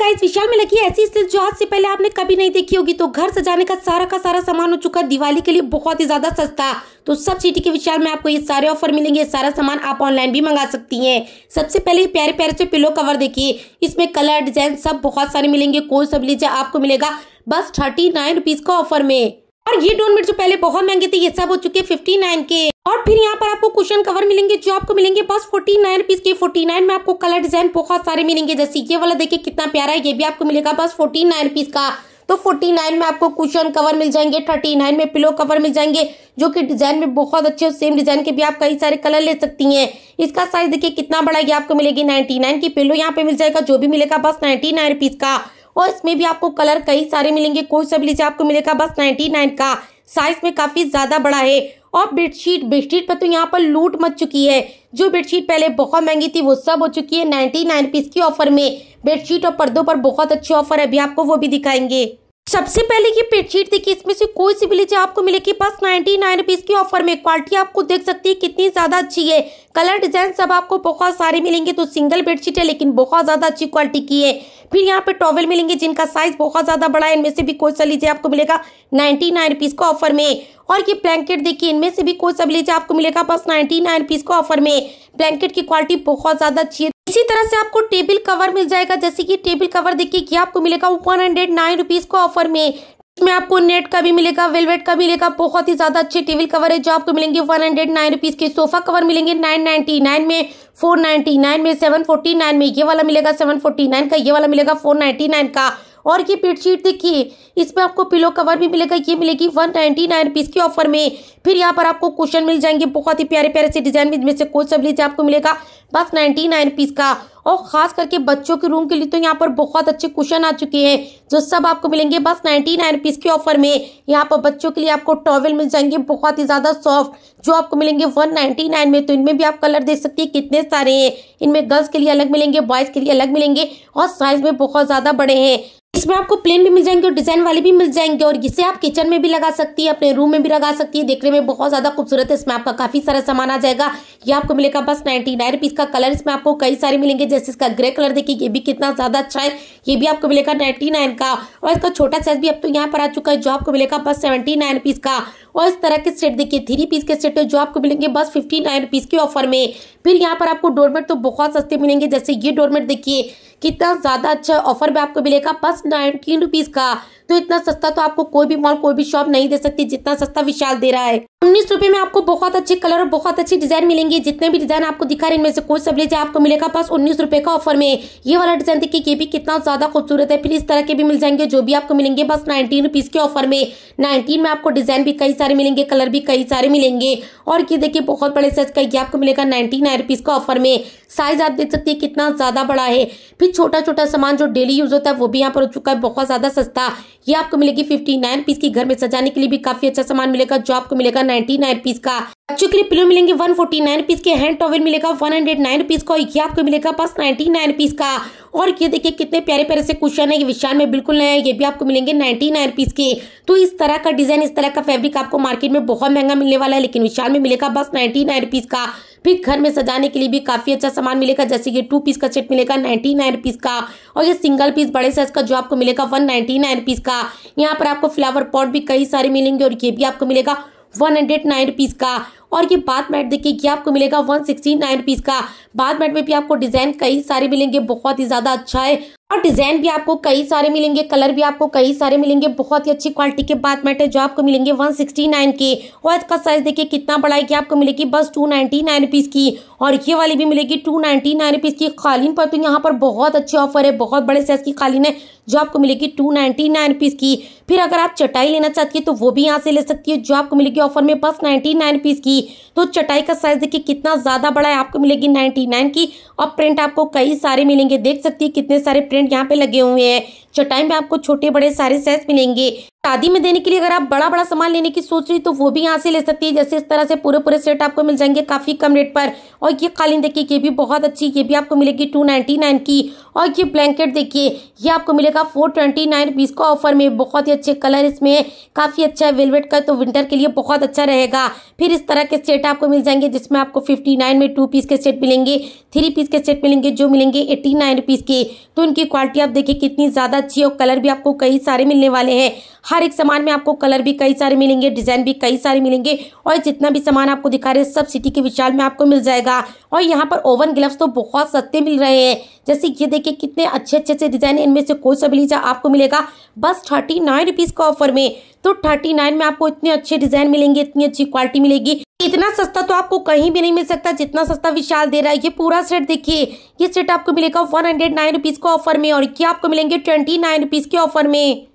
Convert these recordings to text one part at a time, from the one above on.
Guys विशाल में लगी ऐसी स्थिति जो आज से पहले आपने कभी नहीं देखी होगी। तो घर सजाने का सारा सामान हो चुका दिवाली के लिए बहुत ही ज्यादा सस्ता। तो सब सिटी के विशाल में आपको ये सारे ऑफर मिलेंगे। ये सारा सामान आप ऑनलाइन भी मंगा सकती हैं। सबसे पहले प्यारे प्यारे से पिलो कवर देखिए, इसमें कलर डिजाइन सब बहुत सारे मिलेंगे। कोई सब लीजिए, आपको मिलेगा बस 39 रुपीज का ऑफर में। और ये डोरमेट जो पहले बहुत महंगे थे ये सब हो चुके 59 के। और फिर यहाँ पर आपको कुशन कवर मिलेंगे जो आपको मिलेंगे बस 49 रुपीज के। 49 में आपको कलर डिजाइन बहुत सारे मिलेंगे, जैसे ये वाला देखिए कितना प्यारा है, ये भी आपको मिलेगा बस 49 रुपीज का। तो 49 में आपको कुशन कवर मिल जाएंगे, 39 में पिलो कवर मिल जाएंगे जो कि डिजाइन में बहुत अच्छे, सेम डिजाइन के भी आप कई सारे कलर ले सकती हैं। इसका साइज देखिए कितना बड़ा, ये आपको मिलेगी 99 की पिलो यहाँ पे मिल जाएगा जो भी मिलेगा बस 99 रुपीज का। और इसमें भी आपको कलर कई सारे मिलेंगे, कोई सब लीजिए आपको मिलेगा बस 99 का। साइज में काफी ज्यादा बड़ा है। और बेडशीट पर तो यहाँ पर लूट मच चुकी है। जो बेडशीट पहले बहुत महंगी थी वो सब हो चुकी है 99 रुपीज की ऑफर में। बेडशीट और पर्दों पर बहुत अच्छे ऑफर है, अभी आपको वो भी दिखाएंगे। सबसे पहले ये बेडशीट देखिए, इसमें से कोई सी भी लीजिए आपको मिलेगी बस 99 रुपीज की ऑफर में। क्वालिटी आपको देख सकती है कितनी ज्यादा अच्छी है, कलर डिजाइन सब आपको बहुत सारे मिलेंगे। तो सिंगल बेडशीट है लेकिन बहुत ज्यादा अच्छी क्वालिटी की है। फिर यहाँ पे टॉवेल मिलेंगे जिनका साइज बहुत ज्यादा बड़ा है, इनमें से भी कोई सा लीजिए आपको मिलेगा 99 रुपीज का ऑफर में। और ये ब्लैंकेट देखिए, इनमें से भी कोई सा लीजिए आपको मिलेगा बस 99 रुपीज का ऑफर में। ब्लैंकेट की क्वालिटी बहुत ज्यादा अच्छी है। इसी तरह से आपको टेबल कवर मिल जाएगा, जैसे कि टेबल कवर देखिए ये आपको मिलेगा 109 रुपीज को ऑफर में। इसमें आपको नेट का भी मिलेगा, वेलवेट का मिलेगा, बहुत ही ज्यादा अच्छे टेबल कवर है जो आपको मिलेंगे 109 रुपीज के। सोफा कवर मिलेंगे 999 में, 499 में, 749 में, ये वाला मिलेगा 749 का, ये वाला मिलेगा 499 का। और ये बेडशीट देखिए, इसमें आपको पिलो कवर भी मिलेगा, ये मिलेगी 199 रुपीज की ऑफर में। फिर यहाँ पर आपको कुशन मिल जाएंगे बहुत ही प्यारे प्यारे से डिजाइन में, जिसमें से कोई सब लीजिए आपको मिलेगा बस 99 रुपीज का। और खास करके बच्चों के रूम के लिए तो यहाँ पर बहुत अच्छे कुशन आ चुके हैं जो सब आपको मिलेंगे बस 99 रुपीज के ऑफर में। यहाँ पर बच्चों के लिए आपको टॉवेल मिल जाएंगे बहुत ही ज्यादा सॉफ्ट जो आपको मिलेंगे 199 में। तो इनमें भी आप कलर देख सकती है कितने सारे हैं। इनमें गर्ल्स के लिए अलग मिलेंगे, बॉयज के लिए अलग मिलेंगे और साइज में बहुत ज्यादा बड़े हैं। इसमें आपको प्लेन भी मिल जाएंगे और डिजाइन वाले भी मिल जाएंगे। और इसे आप किचन में भी लगा सकती है, अपने रूम में भी लगा सकती है, देखने में बहुत ज्यादा खूबसूरत है। इसमें आपका काफी सारा सामान आ जाएगा। ये आपको मिलेगा बस 99 रुपीज का। कलर इसमें आपको कई सारे मिलेंगे, जैसे इसका ग्रे कलर देखिए, ये भी कितना ज्यादा अच्छा है, ये भी आपको मिलेगा 99 का। और इसका छोटा साइज भी अब तो यहाँ पर आ चुका है जो आपको मिलेगा बस 79 रुपीज का। और इस तरह के सेट देखिए 3 पीस के सेट है जो आपको मिलेंगे बस 59 रुपीज के ऑफर में। फिर यहाँ पर आपको डोरमेट तो बहुत सस्ते मिलेंगे, जैसे ये डोरमेट देखिए कितना ज्यादा अच्छा ऑफर भी आपको मिलेगा बस 19 रुपीज का। तो इतना सस्ता तो आपको कोई भी मॉल, कोई भी शॉप नहीं दे सकती जितना सस्ता विशाल दे रहा है। 19 रुपए में आपको बहुत अच्छे कलर और बहुत अच्छे डिजाइन मिलेंगे। जितने भी डिजाइन आपको दिखा रहे हैं इनमें से कोई सब लीजिए आपको मिलेगा बस 19 रुपए का ऑफर में। ये वाला डिजाइन देखिए, ये भी कितना ज्यादा खूबसूरत है। फिर इस तरह के भी मिल जाएंगे जो भी आपको मिलेंगे बस 19 रुपीज के ऑफर में। 19 में आपको डिजाइन भी कई सारे मिलेंगे, कलर भी कई सारे मिलेंगे। और ये देखिए बहुत बड़े साइज का, ये आपको मिलेगा 99 रुपीज का ऑफर में। साइज आप देख सकती है कितना ज्यादा बड़ा है। फिर छोटा छोटा सामान जो डेली यूज होता है वो भी यहाँ पर हो चुका है बहुत ज्यादा सस्ता। ये आपको मिलेगी 59 रुपीज की। घर में सजाने के लिए भी काफी अच्छा सामान मिलेगा जो आपको मिलेगा 99 रुपीज का। बच्चों के लिए पिलो मिलेंगे 149 रुपीज के। हैंड टॉवल मिलेगा 109 रुपीज का। ये आपको मिलेगा बस 99 रुपीज का। और ये देखिए कितने प्यारे प्यारे से कुशन है, ये विशाल में बिल्कुल नया है, ये भी आपको मिलेंगे 99 रुपीज के। तो इस तरह का डिजाइन, इस तरह का फैब्रिक आपको मार्केट में बहुत महंगा मिलने वाला है, लेकिन विशाल में मिलेगा बस 99 रुपीज का। फिर घर में सजाने के लिए भी काफी अच्छा सामान मिलेगा, जैसे कि 2 पीस का सेट मिलेगा 99 रुपीज का। और ये सिंगल पीस बड़े साइज का जो आपको मिलेगा 199 रुपीज का। यहाँ पर आपको फ्लावर पॉट भी कई सारे मिलेंगे और ये भी आपको मिलेगा 109 रुपीज का। और ये बाथ मैट देखिए, ये आपको मिलेगा 169 रुपीज का। बाथ मैट में भी आपको डिजाइन कई सारे मिलेंगे, बहुत ही ज्यादा अच्छा है। और डिजाइन भी आपको कई सारे मिलेंगे, कलर भी आपको कई सारे मिलेंगे। बहुत ही अच्छी क्वालिटी के बाथ मैट है जो आपको मिलेंगे 169 के। और इसका साइज देखिए कितना बड़ा है, कि आपको मिलेगी बस 299 रुपीज की। और ये वाली भी मिलेगी 299 रुपीज की। कालीन पर तो यहाँ पर बहुत अच्छे ऑफर है, बहुत बड़े साइज की कालीन है जो आपको मिलेगी 299 रुपीज की। फिर अगर आप चटाई लेना चाहती है तो वो भी यहाँ से ले सकती है जो आपको मिलेगी ऑफर में बस 99 रुपीज की। तो चटाई का साइज देखिए कितना ज्यादा बड़ा है, आपको मिलेगी 99 की। और प्रिंट आपको कई सारे मिलेंगे, देख सकती है कितने सारे प्रिंट यहाँ पे लगे हुए हैं। चटाई में आपको छोटे बड़े सारे साइज मिलेंगे। शादी में देने के लिए अगर आप बड़ा बड़ा सामान लेने की सोच रही तो वो भी यहाँ से ले सकती है। जैसे इस तरह से पूरे पूरे सेट आपको मिल जाएंगे काफ़ी कम रेट पर। और ये कालीन देखिए, ये भी बहुत अच्छी, ये भी आपको मिलेगी 299 की। और ये ब्लैंकेट देखिए, ये आपको मिलेगा 429 का ऑफर में। बहुत ही अच्छे कलर इसमें, काफ़ी अच्छा है वेलवेट का, तो विंटर के लिए बहुत अच्छा रहेगा। फिर इस तरह के सेट आपको मिल जाएंगे जिसमें आपको 59 में 2 पीस के सेट मिलेंगे, 3 पीस के सेट मिलेंगे, जो मिलेंगे 89 रुपीज़ के। तो इनकी क्वालिटी आप देखिए कितनी ज़्यादा अच्छी है। और कलर भी आपको कई सारे मिलने वाले हैं, हर एक सामान में आपको कलर भी कई सारे मिलेंगे, डिजाइन भी कई सारे मिलेंगे। और जितना भी सामान आपको दिखा रहे हैं सब सिटी के विशाल में आपको मिल जाएगा। और यहाँ पर ओवन ग्लव्स तो बहुत सस्ते मिल रहे हैं। जैसे ये देखिए कितने अच्छे अच्छे से डिजाइन, इनमें से कोई सा भी लीजिए आपको मिलेगा बस 39 रुपीज़ का ऑफर में। तो 39 में आपको इतने अच्छे डिजाइन मिलेंगे, इतनी अच्छी क्वालिटी मिलेगी। इतना सस्ता तो आपको कहीं भी नहीं मिल सकता जितना सस्ता विशाल दे रहा है। ये पूरा सेट देखिए, ये सेट आपको मिलेगा 109 रुपीज़ का ऑफर में। और ये आपको मिलेंगे 29 रुपीज़ के ऑफर में।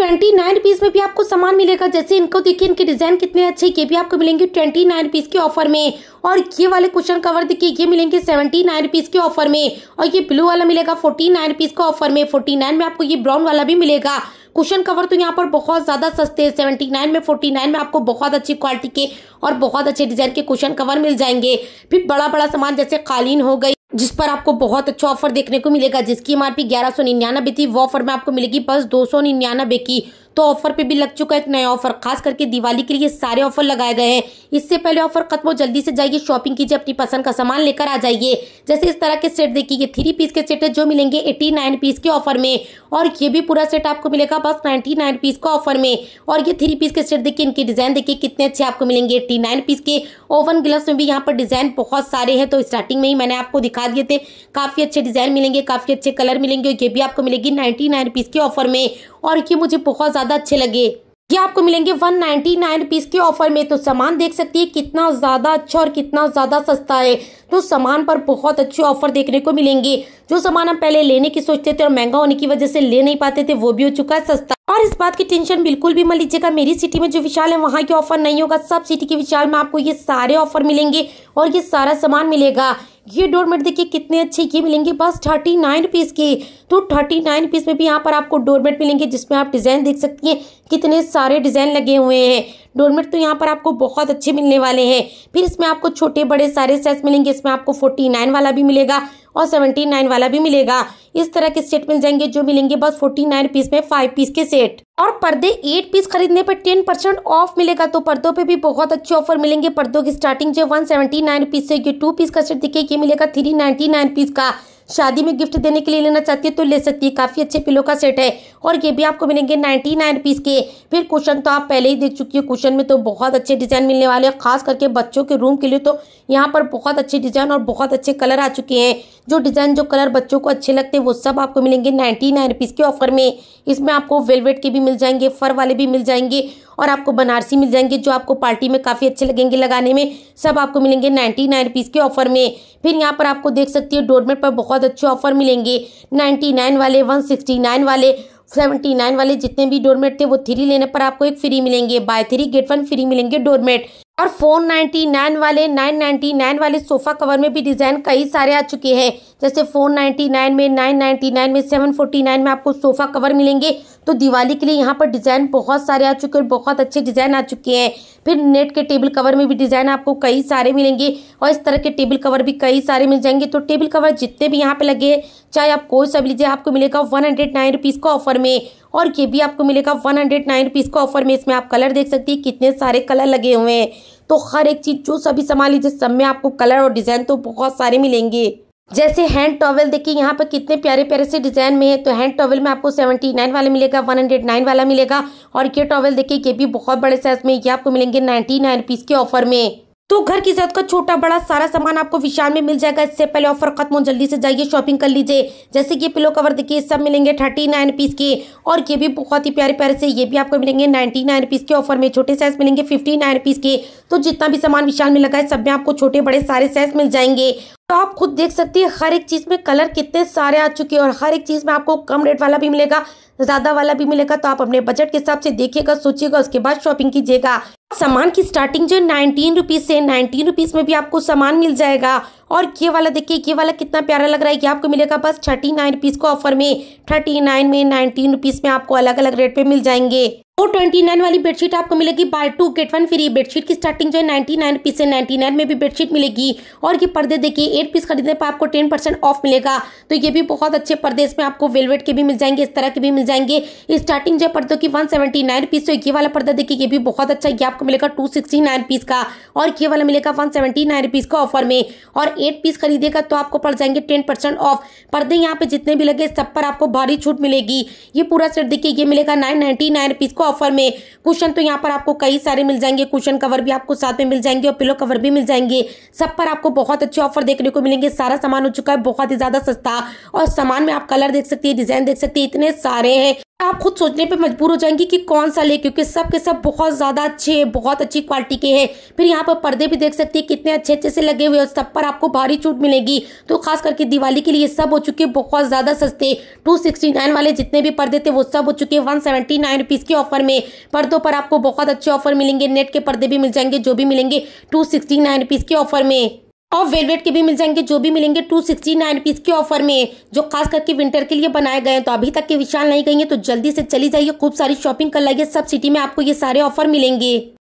29 रुपीज़ में भी आपको सामान मिलेगा। जैसे इनको देखिए, इनके डिजाइन कितने अच्छे, ये भी आपको मिलेंगे 29 रुपीज़ के ऑफर में। और ये वाले कुशन कवर देखिए, ये मिलेंगे 79 रुपीज़ के ऑफर में। और ये ब्लू वाला मिलेगा 49 रुपीज़ का ऑफर में। 49 में आपको ये ब्राउन वाला भी मिलेगा। कुशन कवर तो यहाँ पर बहुत ज़्यादा सस्ते हैं, 79 में 49 में आपको बहुत अच्छी क्वालिटी के और बहुत अच्छे डिजाइन के कुशन कवर मिल जाएंगे। फिर बड़ा बड़ा सामान जैसे कालीन हो गई, जिस पर आपको बहुत अच्छा ऑफर देखने को मिलेगा, जिसकी MRP 1199 थी, वो ऑफर में आपको मिलेगी बस 299 की। तो ऑफर पे भी लग चुका है एक नया ऑफर, खास करके दिवाली के लिए सारे ऑफर लगाए गए हैं। इससे पहले ऑफर खत्म हो, जल्दी से जाइए शॉपिंग कीजिए, अपनी पसंद का सामान लेकर आ जाइए। जैसे इस तरह के सेट देखिए, ये 3 पीस के सेट है जो मिलेंगे 89 रुपीज़ के ऑफर में। और ये भी पूरा सेट आपको मिलेगा बस 99 रुपीज़ का ऑफर में। और ये 3 पीस के सेट देखिए, इनके डिजाइन देखिए कितने अच्छे आपको मिलेंगे 89 रुपीज़ के। ओवन ग्लव्स में भी यहाँ पर डिजाइन बहुत सारे हैं, तो स्टार्टिंग में ही मैंने आपको दिखा दिए थे। काफ़ी अच्छे डिजाइन मिलेंगे, काफ़ी अच्छे कलर मिलेंगे। ये भी आपको मिलेगी 99 रुपीज़ के ऑफर में। और ये मुझे बहुत ज़्यादा अच्छे लगे, ये आपको मिलेंगे 199 रुपीज़ के ऑफर में। तो सामान देख सकती है कितना ज़्यादा अच्छा और कितना ज़्यादा सस्ता है। तो सामान पर बहुत अच्छे ऑफर देखने को मिलेंगे। जो सामान हम पहले लेने की सोचते थे और महंगा होने की वजह से ले नहीं पाते थे, वो भी हो चुका है सस्ता। और इस बात की टेंशन बिल्कुल भी मत लीजिएगा, मेरी सिटी में जो विशाल है वहाँ के ऑफर नहीं होगा। सब सिटी के विशाल में आपको ये सारे ऑफर मिलेंगे और ये सारा सामान मिलेगा। ये डोरमेट देखिए कितने अच्छे, ये मिलेंगे बस 39 रुपीज़ के। तो 39 रुपीज़ में भी यहाँ पर आपको डोरमेट मिलेंगे, जिसमें आप डिज़ाइन देख सकती हैं कितने सारे डिज़ाइन लगे हुए हैं। डोरमेट तो यहाँ पर आपको बहुत अच्छे मिलने वाले हैं। फिर इसमें आपको छोटे बड़े सारे साइज मिलेंगे। इसमें आपको 49 वाला भी मिलेगा और 79 वाला भी मिलेगा। इस तरह के सेट मिल जाएंगे जो मिलेंगे बस 49 रुपीज़ में 5 पीस के सेट। और पर्दे 8 पीस खरीदने पर 10% ऑफ मिलेगा। तो पर्दों पे भी बहुत अच्छे ऑफर मिलेंगे। पर्दों की स्टार्टिंग जो 179 रुपीज़ से। ये 2 पीस का सेट देखिए, ये मिलेगा 399 रुपीज़ का। शादी में गिफ्ट देने के लिए लेना चाहती है तो ले सकती है। काफ़ी अच्छे पिलो का सेट है और ये भी आपको मिलेंगे 99 रुपीज़ के। फिर कुशन तो आप पहले ही देख चुकी है, कुशन में तो बहुत अच्छे डिज़ाइन मिलने वाले हैं। खास करके बच्चों के रूम के लिए तो यहाँ पर बहुत अच्छे डिज़ाइन और बहुत अच्छे कलर आ चुके हैं। जो डिज़ाइन जो कलर बच्चों को अच्छे लगते हैं वो सब आपको मिलेंगे 99 रुपीज़ के ऑफर में। इसमें आपको वेलवेट के भी मिल जाएंगे, फर वाले भी मिल जाएंगे और आपको बनारसी मिल जाएंगे, जो आपको पार्टी में काफ़ी अच्छे लगेंगे लगाने में। सब आपको मिलेंगे 99 रुपीज़ के ऑफर में। फिर यहाँ पर आपको देख सकती है डोरमेट पर बहुत अच्छे ऑफर मिलेंगे। 99 वाले, 169 वाले, 79 वाले जितने भी डोरमेट थे वो 3 लेने पर आपको 1 फ्री मिलेंगे। बाय 3 गेट 1 फ्री मिलेंगे डोरमेट। और 499 वाले, 999 वाले सोफ़ा कवर में भी डिज़ाइन कई सारे आ चुके हैं। जैसे 499 में, 999 में, 749 में आपको सोफ़ा कवर मिलेंगे। तो दिवाली के लिए यहाँ पर डिज़ाइन बहुत सारे आ चुके हैं, बहुत अच्छे डिज़ाइन आ चुके हैं। फिर नेट के टेबल कवर में भी डिज़ाइन आपको कई सारे मिलेंगे और इस तरह के टेबल कवर भी कई सारे मिल जाएंगे। तो टेबल कवर जितने भी यहाँ पर लगे, चाहे आप कोई सब लीजिए, आपको मिलेगा 109 रुपीज़ का ऑफर में। और ये भी आपको मिलेगा 109 रुपीज़ का ऑफर में। इसमें आप कलर देख सकती हैं कितने सारे कलर लगे हुए हैं। तो हर एक चीज़ जो सभी सामान लीजिए सब में आपको कलर और डिज़ाइन तो बहुत सारे मिलेंगे। जैसे हैंड टॉवल देखिए, यहाँ पर कितने प्यारे प्यारे से डिज़ाइन में है। तो हैंड टॉवल में आपको 79 वाला मिलेगा, 109 वाला मिलेगा। और ये टॉवल देखिए, ये भी बहुत बड़े साइज में, ये आपको मिलेंगे 99 रुपीज़ के ऑफर में। तो घर की जरूरत का छोटा बड़ा सारा सामान आपको विशाल में मिल जाएगा। इससे पहले ऑफर खत्म हो, जल्दी से जाइए शॉपिंग कर लीजिए। जैसे कि पिलो कवर देखिए, सब मिलेंगे 39 रुपीज़ के। और ये भी बहुत ही प्यारे प्यारे से, ये भी आपको मिलेंगे 99 रुपीज़ के ऑफर में। छोटे साइज मिलेंगे 59 रुपीज़ के। तो जितना भी सामान विशाल में लगा है सब में आपको छोटे बड़े सारे साइज मिल जाएंगे। तो आप खुद देख सकती है हर एक चीज़ में कलर कितने सारे आ चुके हैं। और हर एक चीज़ में आपको कम रेट वाला भी मिलेगा, ज़्यादा वाला भी मिलेगा। तो आप अपने बजट के हिसाब से देखिएगा, सोचिएगा, उसके बाद शॉपिंग कीजिएगा। सामान की स्टार्टिंग जो 19 रुपीज़ से, 19 रुपीज़ में भी आपको सामान मिल जाएगा। और ये वाला देखिए, ये वाला कितना प्यारा लग रहा है। ये आपको मिलेगा बस 39 रुपीज़ को ऑफर में। 39 में, 19 रुपीज़ में आपको अलग अलग रेट पे मिल जाएंगे। 429 वाली बेडशीट आपको मिलेगी बाय 2 गेट 1 फ्री। बेडशीट की स्टार्टिंग जो है 99 रुपीज से 99 में भी बेडशीट मिलेगी। और ये पर्दे देखिए 8 पीस खरीदने पर आपको 10% ऑफ मिलेगा। तो ये भी बहुत अच्छे पर्दे, इसमें आपको वेलवेट के भी मिल जाएंगे, इस तरह के भी मिल जाएंगे। स्टार्टिंग जो है पर्दों की 179 रुपीज। तो ये वाला पर्दा देखिए ये भी बहुत अच्छा, ये आपको मिलेगा 269 रुपीज का। और ये वाला मिलेगा 179 रुपीज का ऑफर में। और 8 पीस खरीदेगा तो आपको पड़ जाएंगे 10% ऑफ। पर्दे यहाँ पे जितने भी लगे सब पर आपको भारी छूट मिलेगी। ये पूरा सेट देखिए ये मिलेगा 999 रुपीज को ऑफर में। कुशन तो यहाँ पर आपको कई सारे मिल जाएंगे, कुशन कवर भी आपको साथ में मिल जाएंगे और पिलो कवर भी मिल जाएंगे। सब पर आपको बहुत अच्छे ऑफर देखने को मिलेंगे। सारा सामान हो चुका है बहुत ही ज्यादा सस्ता। और सामान में आप कलर देख सकती है, डिजाइन देख सकती है, इतने सारे हैं आप खुद सोचने पे मजबूर हो जाएंगे कि कौन सा ले, क्योंकि सब के सब बहुत ज्यादा अच्छे, बहुत अच्छी क्वालिटी के हैं। फिर यहाँ पर पर्दे भी देख सकती है कितने अच्छे अच्छे से लगे हुए हैं, सब पर आपको भारी छूट मिलेगी। तो खास करके दिवाली के लिए सब हो चुके बहुत ज्यादा सस्ते। 269 वाले जितने भी पर्दे थे वो सब हो चुके 179 रुपीज के ऑफर में। पर्दों पर आपको बहुत अच्छे ऑफर मिलेंगे, नेट के पर्दे भी मिल जाएंगे, जो भी मिलेंगे 269 रुपीज के ऑफर में। और वेलवेट के भी मिल जाएंगे, जो भी मिलेंगे 269 रुपीज के ऑफर में, जो खास करके विंटर के लिए बनाए गए हैं। तो अभी तक के विशाल नहीं गई हैं तो जल्दी से चली जाइए, खूब सारी शॉपिंग कर लाइए। सब सिटी में आपको ये सारे ऑफर मिलेंगे।